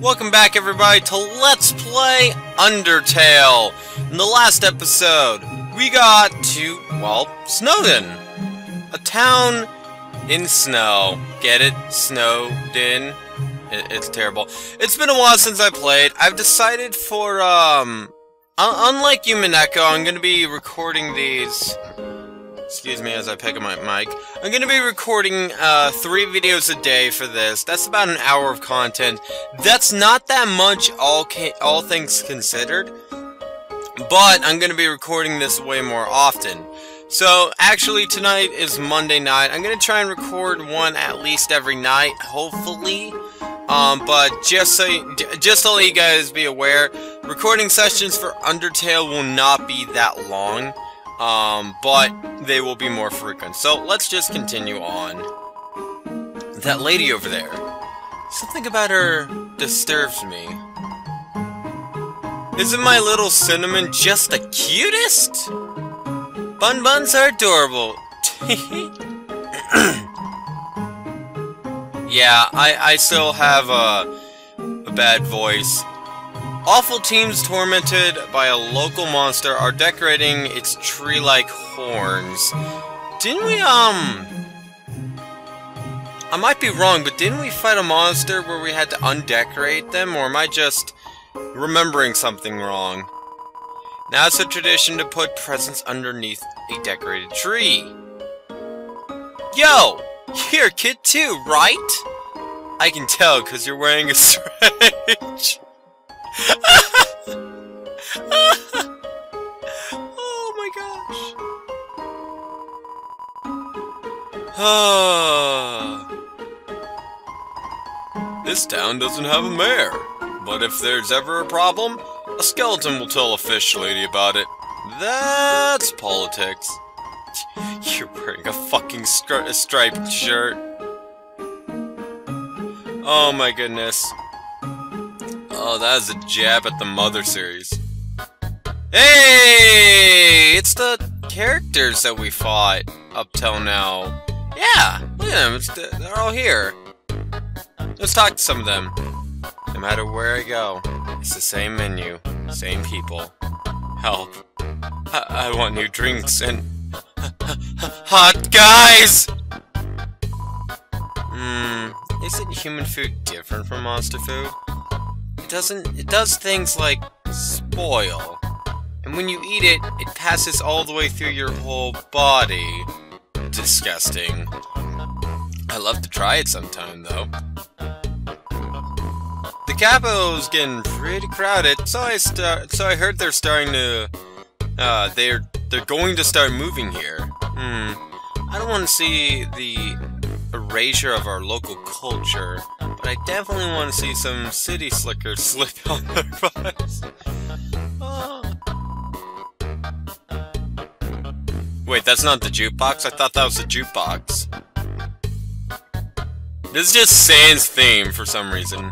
Welcome back, everybody, to Let's Play Undertale. In the last episode, we got to, well, Snowdin. A town in snow. Get it? Snowdin. It's terrible. It's been a while since I played. I've decided for, unlike you, Mineko, I'm going to be recording these... Excuse me as I pick up my mic. I'm going to be recording 3 videos a day for this. That's about an hour of content. That's not that much, all things considered. But I'm going to be recording this way more often. So, actually, tonight is Monday night. I'm going to try and record one at least every night, hopefully. But just to let you guys be aware, recording sessions for Undertale will not be that long. But they will be more frequent. So let's just continue on. That lady over there. Something about her disturbs me. Isn't my little Cinnamon just the cutest? Bun buns are adorable. Yeah, I still have a bad voice. Awful teams tormented by a local monster are decorating its tree-like horns. Didn't we, I might be wrong, but didn't we fight a monster where we had to undecorate them? Or am I just remembering something wrong? Now it's a tradition to put presents underneath a decorated tree. Yo! You're a kid too, right? I can tell, because you're wearing a strange... Oh my gosh. This town doesn't have a mayor, but if there's ever a problem, a skeleton will tell a fish lady about it. That's politics. You're wearing a fucking striped shirt. Oh my goodness. Oh, that is a jab at the Mother series. Hey! It's the characters that we fought up till now. Yeah, look at them. They're all here. Let's talk to some of them. No matter where I go, it's the same menu, same people. Help. I want new drinks and... hot guys! Isn't human food different from monster food? It does things like spoil, and when you eat it, it passes all the way through your whole body. Disgusting. I love to try it sometime, though. The capital's getting pretty crowded, so I heard they're starting to, they're going to start moving here. I don't want to see the erasure of our local culture, but I definitely want to see some city slickers slip on their butts. Wait, that's not the jukebox? I thought that was the jukebox. This is just Sans' theme for some reason.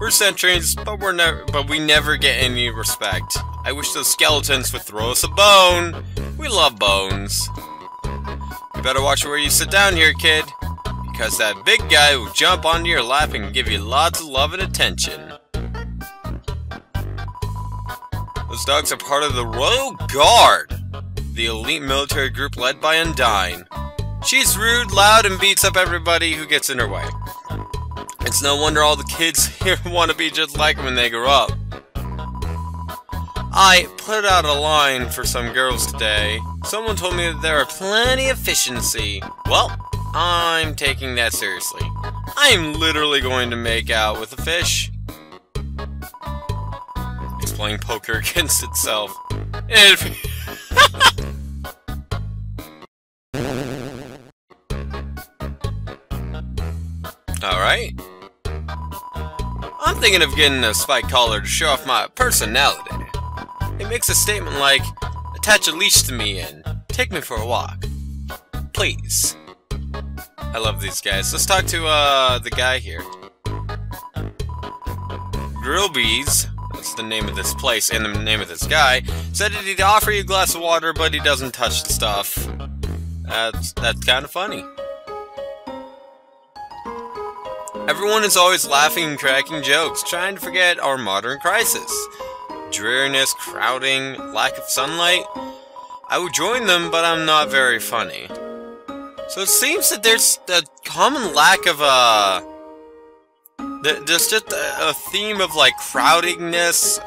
We're sentries, but we never get any respect. I wish those skeletons would throw us a bone. We love bones. You better watch where you sit down here, kid, because that big guy will jump onto your lap and give you lots of love and attention. Those dogs are part of the Royal Guard, the elite military group led by Undyne. She's rude, loud, and beats up everybody who gets in her way. It's no wonder all the kids here want to be just like them when they grow up. I put out a line for some girls today. Someone told me that there are plenty of efficiency. Well, I'm taking that seriously. I'm literally going to make out with a fish. It's playing poker against itself. Alright. I'm thinking of getting a spike collar to show off my personality. It makes a statement like, attach a leash to me and take me for a walk. Please. I love these guys. Let's talk to, the guy here. Grillby's, that's the name of this place and the name of this guy, said that he'd offer you a glass of water, but he doesn't touch the stuff. That's kind of funny. Everyone is always laughing and cracking jokes, trying to forget our modern crisis. Dreariness, crowding, lack of sunlight. I would join them, but I'm not very funny. So it seems that there's a common lack of there's just a theme of like crowdingness,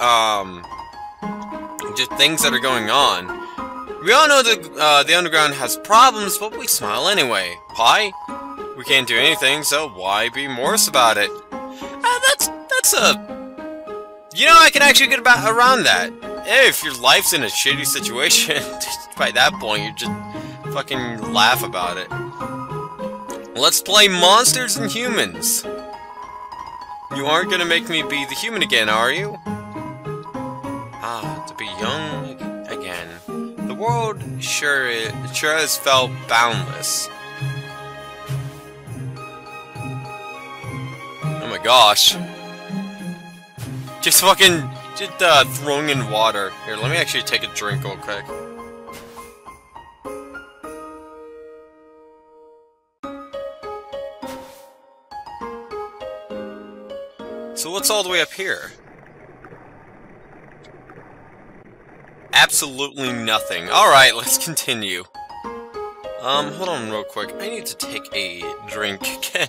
just things that are going on. We all know that the underground has problems, but we smile anyway. Why? We can't do anything, so why be morose about it? That's a... You know, I can actually get about around that. If your life's in a shitty situation, by that point, you just fucking laugh about it. Let's play monsters and humans. You aren't gonna make me be the human again, are you? Ah, to be young again. The world sure has felt boundless. Oh my gosh. Just fucking, throwing in water. Here, let me actually take a drink real quick. So what's all the way up here? Absolutely nothing. Alright, let's continue. Hold on real quick. I need to take a drink again.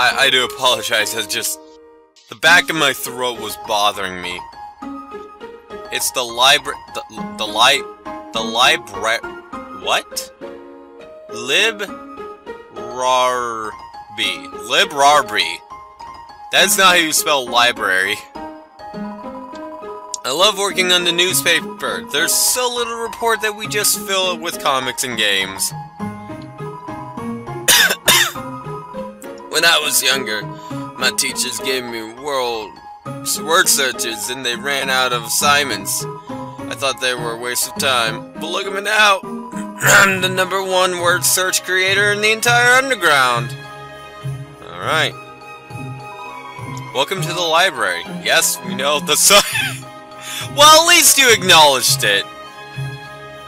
I do apologize, I just... The back of my throat was bothering me. It's the library... What? Librarby. Librarby. That's not how you spell library. I love working on the newspaper. There's so little report that we just fill it with comics and games. When I was younger, my teachers gave me word searches and they ran out of assignments. I thought they were a waste of time, but look at me now! I'm the #1 word search creator in the entire underground! Alright. Welcome to the library. Yes, we know the sign. Well, at least you acknowledged it!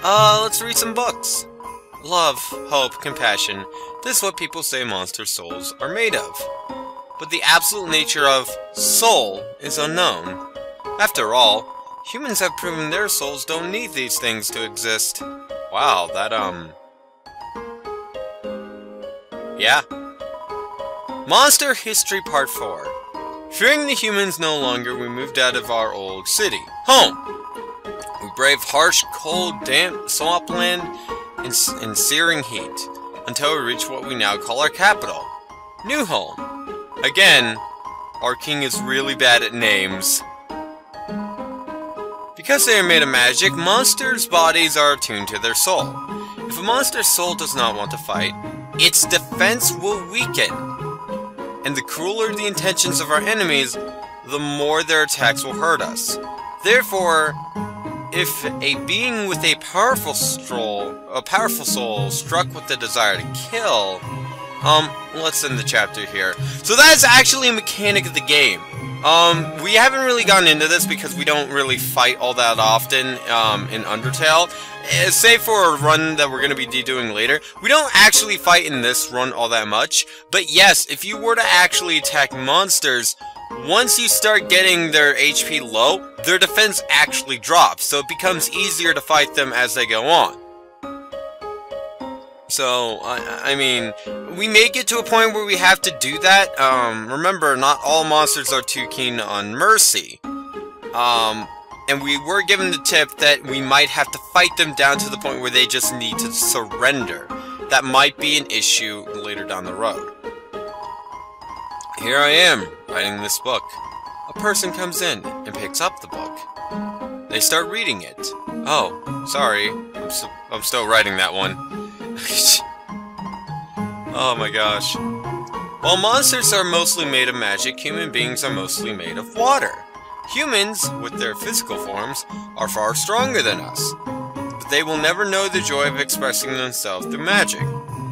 Let's read some books. Love, hope, compassion. This is what people say monster souls are made of. But the absolute nature of soul is unknown. After all, humans have proven their souls don't need these things to exist. Wow, that, yeah. Monster History Part 4. Fearing the humans no longer, we moved out of our old city. Home! We braved harsh, cold, damp swampland and searing heat, until we reach what we now call our capital, Newholm. Again, our king is really bad at names. Because they are made of magic, monsters' bodies are attuned to their soul. If a monster's soul does not want to fight, its defense will weaken. And the crueler the intentions of our enemies, the more their attacks will hurt us. Therefore, if a being with a powerful soul struck with the desire to kill... let's end the chapter here. So that is actually a mechanic of the game. We haven't really gotten into this because we don't really fight all that often, in Undertale. Save for a run that we're going to be doing later. We don't actually fight in this run all that much. But yes, if you were to actually attack monsters... Once you start getting their HP low, their defense actually drops, so it becomes easier to fight them as they go on. So, I mean, we may get to a point where we have to do that. Remember, not all monsters are too keen on mercy. And we were given the tip that we might have to fight them down to the point where they just need to surrender. That might be an issue later down the road. Here I am, writing this book. A person comes in and picks up the book. They start reading it. Oh, sorry. I'm still writing that one. Oh my gosh. While monsters are mostly made of magic, human beings are mostly made of water. Humans, with their physical forms, are far stronger than us. But they will never know the joy of expressing themselves through magic.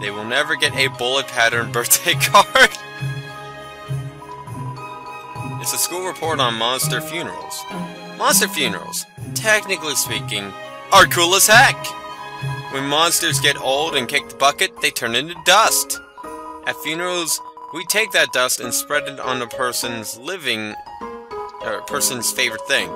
They will never get a bullet pattern birthday card. It's a school report on monster funerals. Monster funerals. technically speaking, are cool as heck. When monsters get old and kick the bucket, they turn into dust. At funerals, we take that dust and spread it on a person's living, or a person's favorite thing.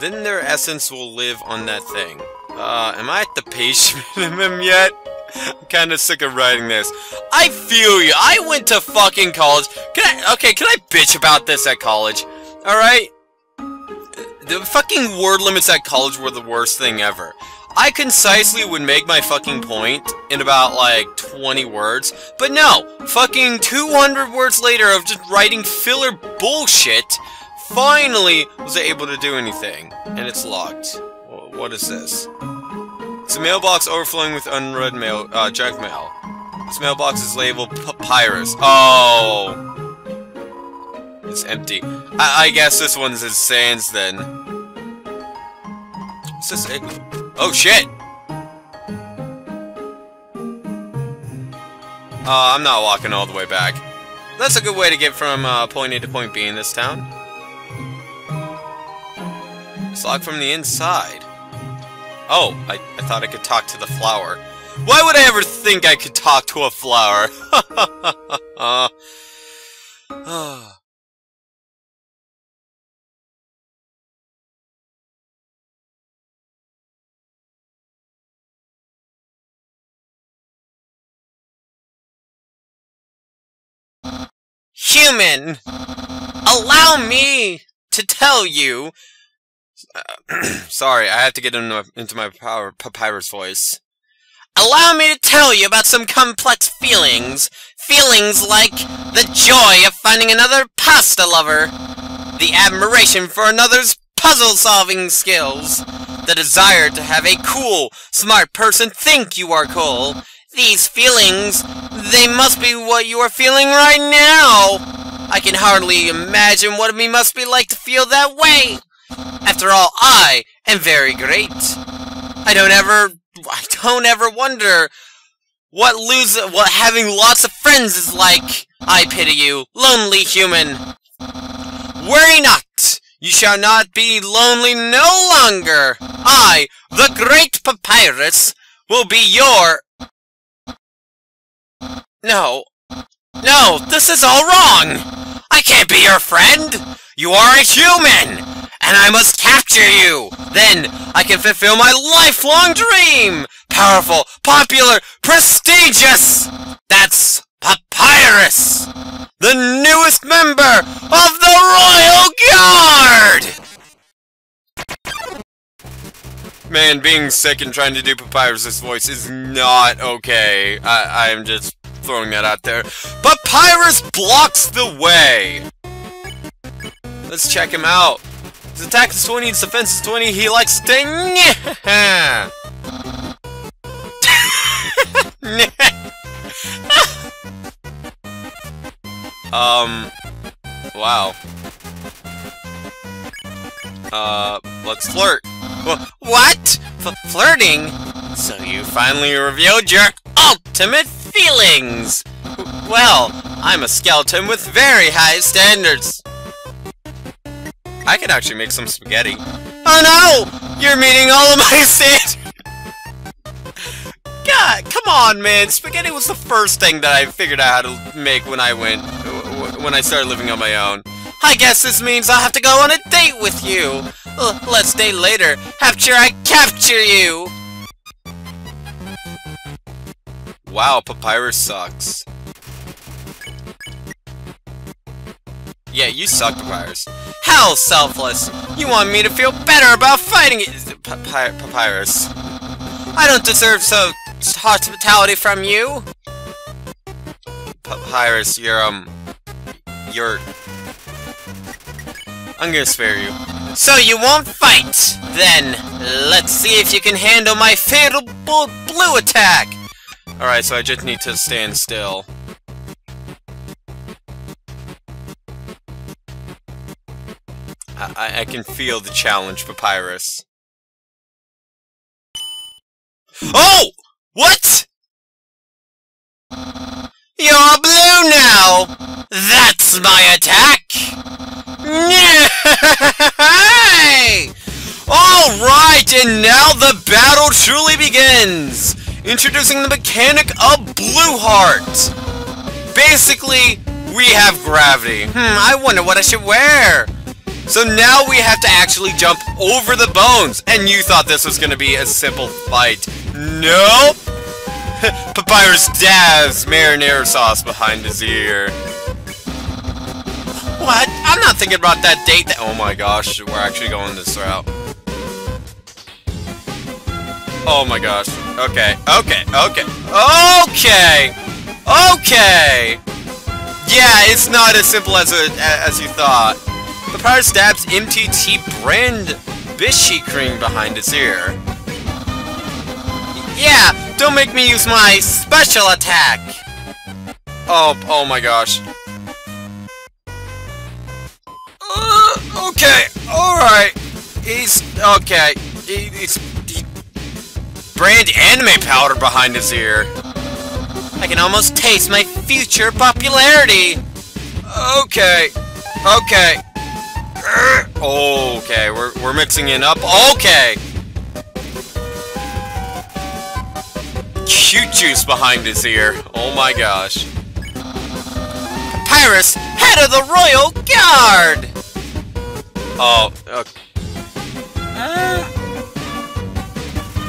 Then their essence will live on that thing. Am I at the page minimum yet? I'm kinda sick of writing this. I feel you! I went to fucking college! Can I bitch about this at college? Alright? The fucking word limits at college were the worst thing ever. I concisely would make my fucking point in about, like, 20 words, but no! Fucking 200 words later of just writing filler bullshit, finally was I able to do anything. And it's locked. What is this? It's a mailbox overflowing with unread mail, junk mail. This mailbox is labeled Papyrus. Oh! It's empty. I guess this one's in Sans, then. Is this it? Oh, shit! I'm not walking all the way back. That's a good way to get from point A to point B in this town. It's locked from the inside. Oh, I thought I could talk to the flower. Why would I ever think I could talk to a flower? Human, allow me to tell you. Sorry, I have to get into my papyrus voice. Allow me to tell you about some complex feelings. Feelings like the joy of finding another pasta lover, the admiration for another's puzzle-solving skills, the desire to have a cool, smart person think you are cool. These feelings, they must be what you are feeling right now. I can hardly imagine what it must be like to feel that way. After all, I am very great. I don't ever wonder what having lots of friends is like. I pity you, lonely human. Worry not. You shall not be lonely no longer. I, the great Papyrus, will be your... No, this is all wrong. I can't be your friend. You are a human. And I must capture you! Then, I can fulfill my lifelong dream! Powerful, popular, prestigious! That's Papyrus! The newest member of the Royal Guard! Man, being sick and trying to do Papyrus's voice is not okay. I'm just throwing that out there. Papyrus blocks the way! Let's check him out. His attack is 20, his defense is 20, he likes to... Wow. Let's flirt. What? Flirting? So you finally revealed your ultimate feelings! Well, I'm a skeleton with very high standards. I could actually make some spaghetti. Oh no! You're meeting all of my standards! God, come on, man! Spaghetti was the first thing that I figured out how to make when I started living on my own. I guess this means I'll have to go on a date with you! Let's date later, after I capture you! Wow, Papyrus sucks. Yeah, you suck, Papyrus. Hell, selfless! You want me to feel better about fighting it, Papyrus. I don't deserve such hospitality from you. Papyrus, you're. I'm gonna spare you. So you won't fight, then. Let's see if you can handle my fatal blue attack. All right, so I just need to stand still. I can feel the challenge, Papyrus. Oh! What?! You're blue now! That's my attack! Alright, and now the battle truly begins! Introducing the mechanic of Blue Heart! Basically, we have gravity. I wonder what I should wear! So now we have to actually jump over the bones, and you thought this was gonna be a simple fight. Nope! Papyrus dabs marinara sauce behind his ear. What? I'm not thinking about that date that— oh my gosh, we're actually going this route. Oh my gosh. Okay. Yeah, it's not as simple as you thought. Papyrus stabs MTT brand Bishy cream behind his ear. Yeah, don't make me use my special attack. Oh my gosh. Okay, alright. He's brand anime powder behind his ear. I can almost taste my future popularity. Okay. Okay, we're mixing it up. Okay. Cute juice behind his ear. Oh my gosh. Papyrus, head of the Royal Guard. Oh. Okay.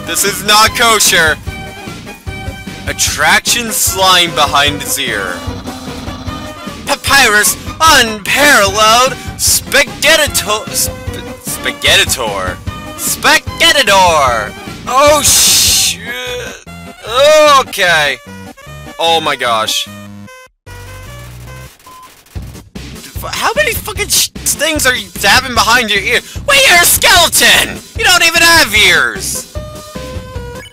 This is not kosher. Attraction slime behind his ear. Papyrus, unparalleled Spaghettitor! Oh shit! Okay! Oh my gosh. How many fucking things are you stabbing behind your ear? Wait, you're a skeleton! You don't even have ears!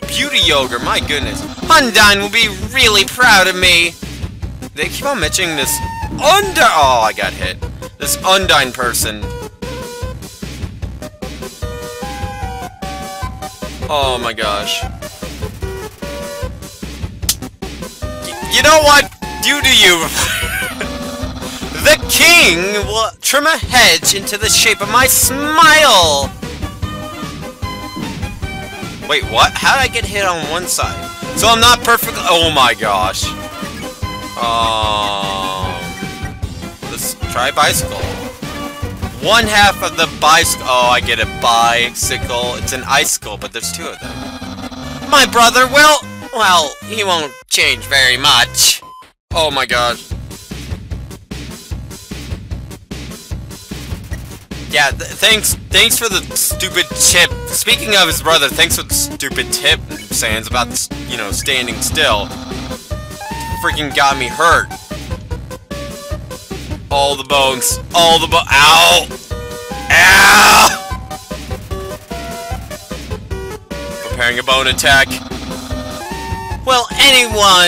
Beauty yogurt, my goodness. Undyne will be really proud of me! They keep on mentioning this Oh, I got hit. This Undyne person. Oh my gosh. You know what? You do you. The king will trim a hedge into the shape of my smile. Wait, what? How did I get hit on one side? So I'm not perfectly— oh my gosh. Let's try bicycle. One half of the bicycle. Oh, I get a bicycle. It's an icicle, but there's two of them. My brother will— well, he won't change very much. Oh my god. Yeah, thanks for the stupid tip. Speaking of his brother, thanks for the stupid tip, Sans, about, you know, standing still. Freaking got me hurt. All the bones. All the bones. Ow! Ow! Preparing a bone attack. Will anyone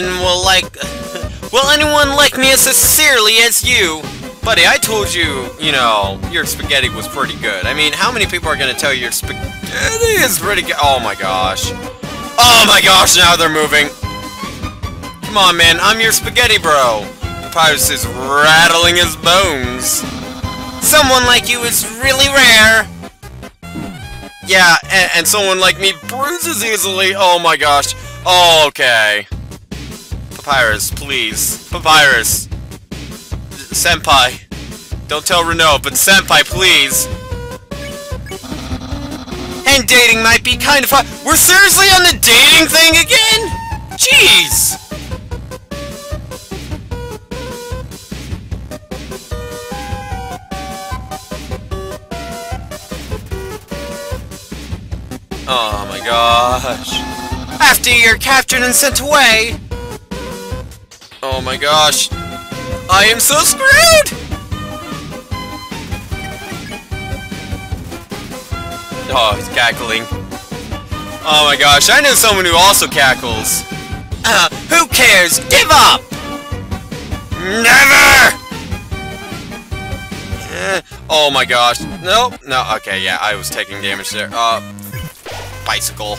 like me as sincerely as you? Buddy, I told you, you know, your spaghetti was pretty good. I mean, how many people are gonna tell you your spaghetti is pretty good? Oh my gosh. Oh my gosh, now they're moving. Come on, man, I'm your spaghetti bro. Papyrus is rattling his bones. Someone like you is really rare. Yeah, and someone like me bruises easily. Oh my gosh. Oh, okay. Papyrus, please. Papyrus. Senpai. Don't tell Renault, but Senpai, please. And dating might be kind of fun. We're seriously on the dating thing again? Jeez. Oh my gosh. After you're captured and sent away. Oh my gosh. I am so screwed! Oh, he's cackling. Oh my gosh, I know someone who also cackles. Who cares? Give up! Never! Oh my gosh. Nope. No, okay, yeah, I was taking damage there. Bicycle.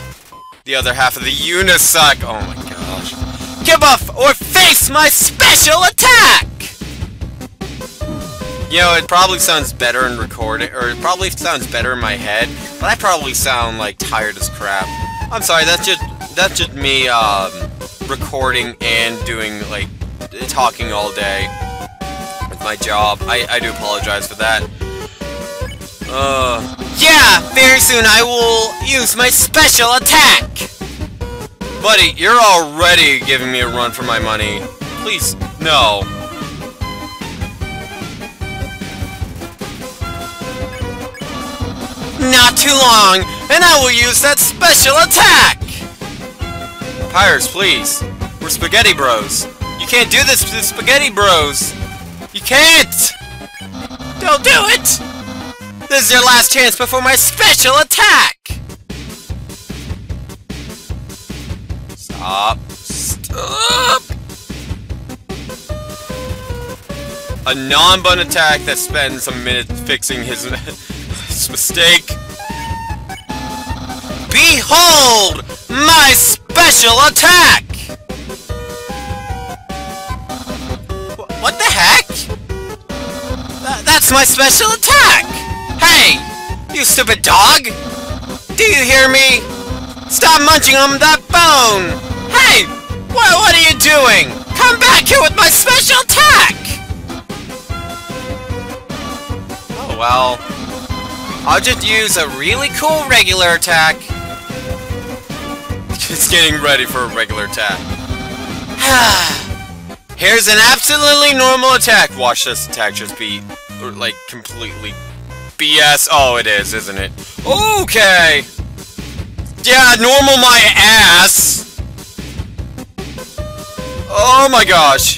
The other half of the unicycle. Oh my gosh. Give up or face my special attack! You know, it probably sounds better in recording, or it probably sounds better in my head, but I probably sound, like, tired as crap. I'm sorry, that's just me, recording and doing, like, talking all day with my job. I do apologize for that. Yeah! Very soon I will use my special attack! Buddy, you're already giving me a run for my money. Please, no. Not too long, and I will use that special attack! Papyrus, please. We're spaghetti bros. You can't do this to the spaghetti bros. You can't! Don't do it! This is your last chance before my special attack! Stop. Stop! A non-bun attack that spends a minute fixing his mistake. Behold my special attack! What the heck? That's my special attack! Hey! You stupid dog! Do you hear me? Stop munching on that bone! Hey! What are you doing? Come back here with my special attack! Oh well. I'll just use a really cool regular attack. It's getting ready for a regular attack. Here's an absolutely normal attack. Watch this attack just be, like, completely BS. Oh, it is, isn't it? Okay! Yeah, normal my ass! Oh my gosh!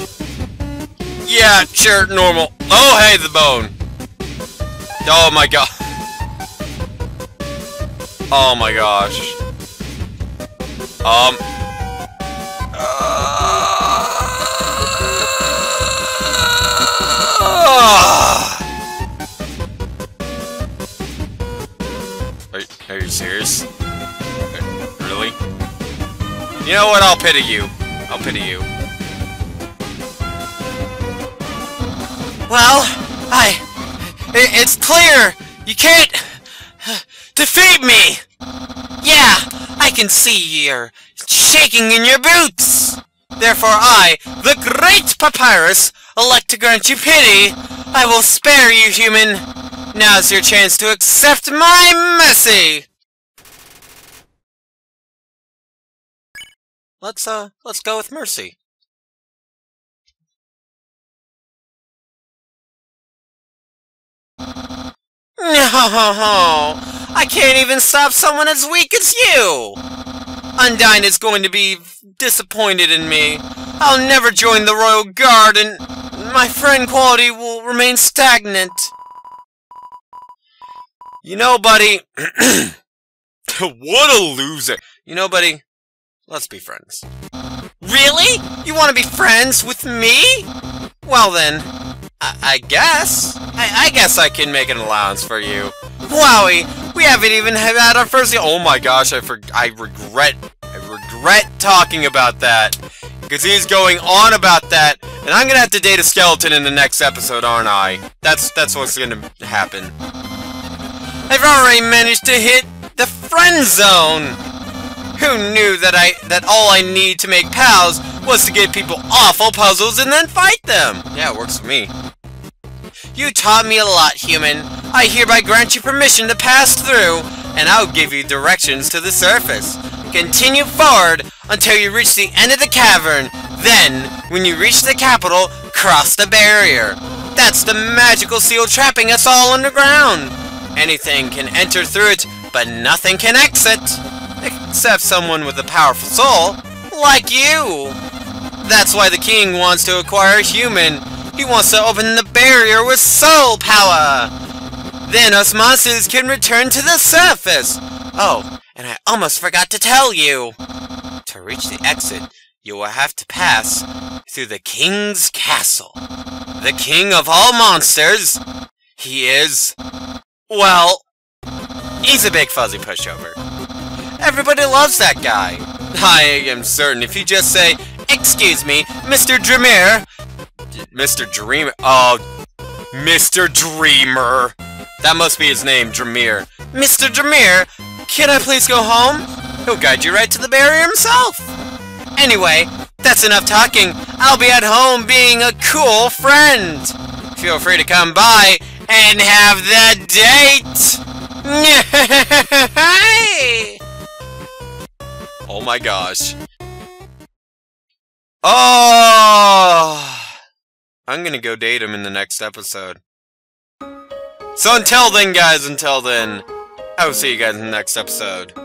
Yeah, sure, normal. Oh, hey, the bone! Oh my god. Oh my gosh. Are you serious? Really? You know what? I'll pity you. I'll pity you. Well, it's clear! You can't defeat me! Yeah, I can see you're shaking in your boots! Therefore I, the great Papyrus, elect to grant you pity. I will spare you, human. Now's your chance to accept my mercy! Let's go with mercy. No, I can't even stop someone as weak as you! Undyne is going to be disappointed in me. I'll never join the Royal Guard, and my friend quality will remain stagnant. You know, buddy... What a loser! You know, buddy, let's be friends. Really? You want to be friends with me? Well then... I guess. I guess I can make an allowance for you. Wowie, we haven't even had our first... Oh my gosh, I regret talking about that. Because he's going on about that, and I'm gonna have to date a skeleton in the next episode, aren't I? That's what's gonna happen. I've already managed to hit the friend zone! Who knew that all I need to make pals was to give people awful puzzles and then fight them? Yeah, it works for me. You taught me a lot, human. I hereby grant you permission to pass through, and I'll give you directions to the surface. Continue forward until you reach the end of the cavern. Then, when you reach the capital, cross the barrier. That's the magical seal trapping us all underground. Anything can enter through it, but nothing can exit. Except someone with a powerful soul, like you. That's why the king wants to acquire a human. He wants to open the barrier with soul power. Then us monsters can return to the surface. Oh, and I almost forgot to tell you. To reach the exit, you will have to pass through the king's castle. The king of all monsters. He is... well... he's a big fuzzy pushover. Everybody loves that guy. I am certain if you just say, "Excuse me, Mr. Dreamer." Mr. Dreamer? Oh, Mr. Dreamer. That must be his name, Dreamer. Mr. Dreamer, can I please go home? He'll guide you right to the barrier himself. Anyway, that's enough talking. I'll be at home being a cool friend. Feel free to come by and have the date. Oh my gosh. Oh, I'm gonna go date him in the next episode. So until then, guys, I'll see you guys in the next episode.